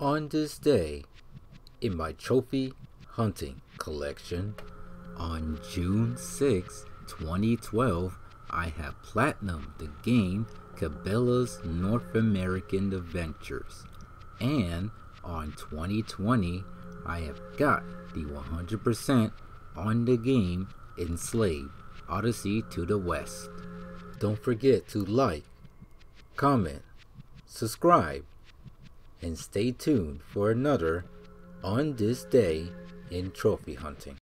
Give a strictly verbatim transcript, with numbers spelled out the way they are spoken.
On this day, in my trophy hunting collection, on June sixth, twenty twelve, I have platinumed the game Cabela's North American Adventures, and on twenty twenty, I have got the one hundred percent on the game Enslaved: Odyssey to the West. Don't forget to like, comment, subscribe, and stay tuned for another On This Day in Trophy Hunting.